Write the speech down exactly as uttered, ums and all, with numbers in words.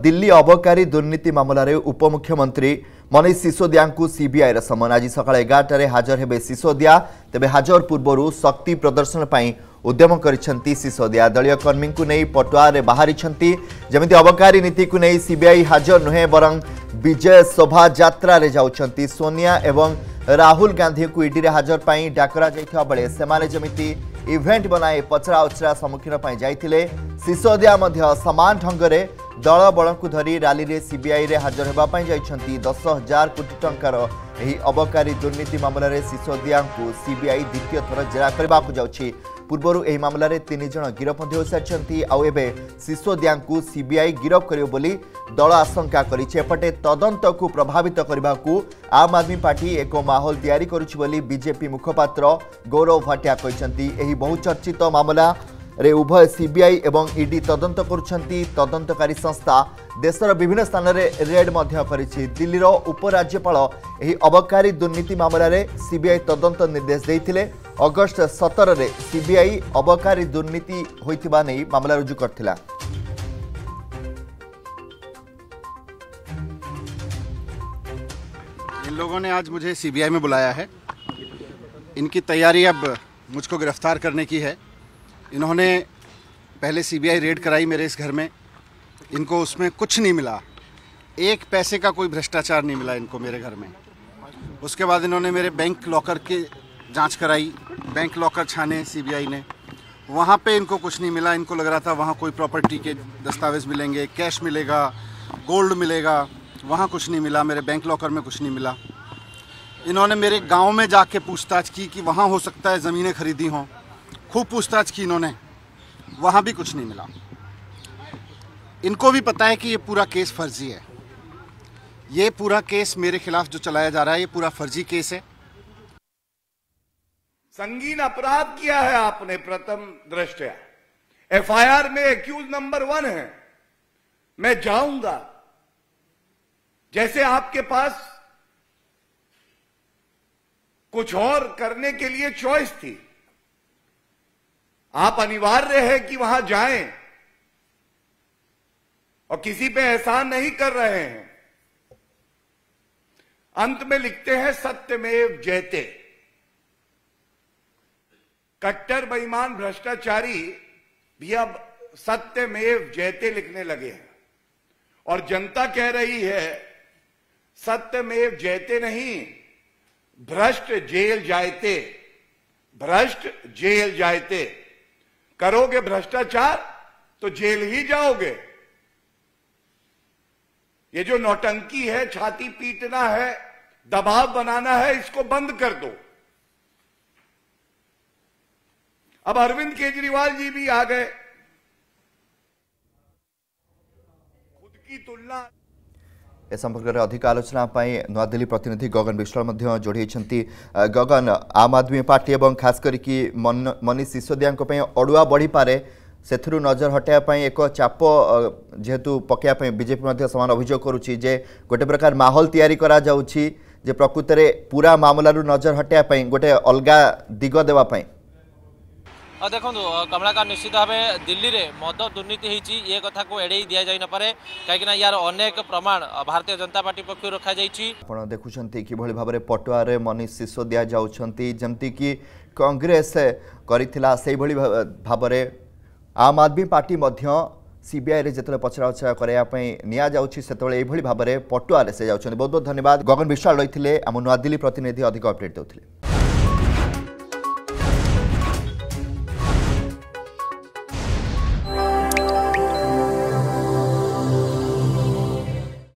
दिल्ली अबकारी दुर्नीति मामलार उपमुख्यमंत्री मनीष सिसोदिया सीबीआई समन आज सका एगारटे हाजर हेबे सिसोदिया तेज हाजर पूर्व शक्ति प्रदर्शन पर उद्यम कर सिसोदिया दलीय कर्मी को नहीं पटुआर बाहरी जमी अबकारी नीति को नहीं सीबीआई हाजर नुहे बरं विजय शोभा यात्रा जाउछंती सोनिया एवं राहुल गांधी को ईडी हाजर पर डाकरा जाता बेले से जमी इवेंट बनाए पचरा उचरा सम्मुखीन जाते सिसोदिया सामान ढंग से दल बल को धरी रैली रे सीबीआई रे हाजर होगापाई जाइछंती दस हजार कोटी टंकार एही अबकारी दुर्नीति मामला रे सिसोदिया को सीबीआई द्वितीय थर जेरा करबा को जाउछि। पूर्वरु एही मामला रे तीन जन गिरफ मध्ये होसारछंती आउ एबे सिसोदिया को सीबीआई गिरफ करियो बोली दल आशंका करिछि। एपटे तदंत को प्रभावित करबा को आम आदमी पार्टी एक माहौल तैयारी करुछि बोली बीजेपी मुखपात्र गौरव भाटिया कहिसंती। एही बहुचर्चित मामला रे उभय सीबीआई एवं ईडी तदंत करुछंती। तदंतकारी संस्था देशर विभिन्न स्थान रे रेड मध्य करिछि। दिल्लीर उपराज्यपाल एही अबकारी दुर्नीति मामला रे सीबीआई तदंत निर्देश देइथिले। अगस्त सत्रह रे सीबीआई अबकारी दुर्नीति होइतिबा नै मामला रुजु करथिला। इन लोगों ने आज मुझे सीबीआई में बुलाया है। इनकी तैयारी अब मुझको गिरफ्तार करने की है। इन्होंने पहले सीबीआई रेड कराई मेरे इस घर में, इनको उसमें कुछ नहीं मिला, एक पैसे का कोई भ्रष्टाचार नहीं मिला इनको मेरे घर में। उसके बाद इन्होंने मेरे बैंक लॉकर की जांच कराई, बैंक लॉकर छाने सीबीआई ने, वहाँ पे इनको कुछ नहीं मिला। इनको लग रहा था वहाँ कोई प्रॉपर्टी के दस्तावेज़ मिलेंगे, कैश मिलेगा, गोल्ड मिलेगा, वहाँ कुछ नहीं मिला, मेरे बैंक लॉकर में कुछ नहीं मिला। इन्होंने मेरे गाँव में जाके पूछताछ की कि वहाँ हो सकता है ज़मीनें खरीदी हों, खूब पूछताछ की इन्होंने, वहाँ भी कुछ नहीं मिला। इनको भी पता है कि ये पूरा केस फर्जी है। ये पूरा केस मेरे खिलाफ जो चलाया जा रहा है ये पूरा फर्जी केस है। संगीन अपराध किया है आपने प्रथम दृष्टया। एफआईआर में एक्यूज नंबर वन है। मैं जाऊंगा, जैसे आपके पास कुछ और करने के लिए चॉइस थी, आप अनिवार्य है कि वहां जाएं और किसी पे एहसान नहीं कर रहे हैं। अंत में लिखते हैं सत्यमेव जयते। कट्टर बेईमान भ्रष्टाचारी भी अब सत्यमेव जयते लिखने लगे हैं और जनता कह रही है सत्यमेव जयते नहीं, भ्रष्ट जेल जायते, भ्रष्ट जेल जायते। करोगे भ्रष्टाचार तो जेल ही जाओगे। ये जो नौटंकी है, छाती पीटना है, दबाव बनाना है, इसको बंद कर दो। अब अरविंद केजरीवाल जी भी आ गए, खुद की तुलना। ए संपर्क में अधिक आलोचना नई दिल्ली प्रतिनिधि गगन विश्वास जोड़े। गगन, आम आदमी पार्टी और खास करके मनीष सिसोदिया अड़ुआ बढ़ी पारे से नजर हटाया एक चाप जेहेतु पकड़ बीजेपी सामान अभियोग करुच्चे गोटे प्रकार माहौल तैयारी जे प्रकृत में पूरा मामलू नजर हटाया गोटे अलग दिग देवाई। देखो कमलाकांत निश्चित भाव में दिल्ली में मद दुर्नीति होती ये कथा को एड़े दि जा नपे कहीं यार अनेक प्रमाण भारतीय जनता पार्टी पक्ष रखा जाए। देखुं कि भाव में पटुआ मनीष सिसोदिया जमती कि कांग्रेस करिथिला से भाव में आम आदमी पार्टी सीबीआई जिते पचराउचरा करायाबे भाव में पटुआ से जाऊँच। बहुत बहुत धन्यवाद गगन विश्वास रही है आम नई दिल्ली प्रतिनिधि अधिक अपडेट देते।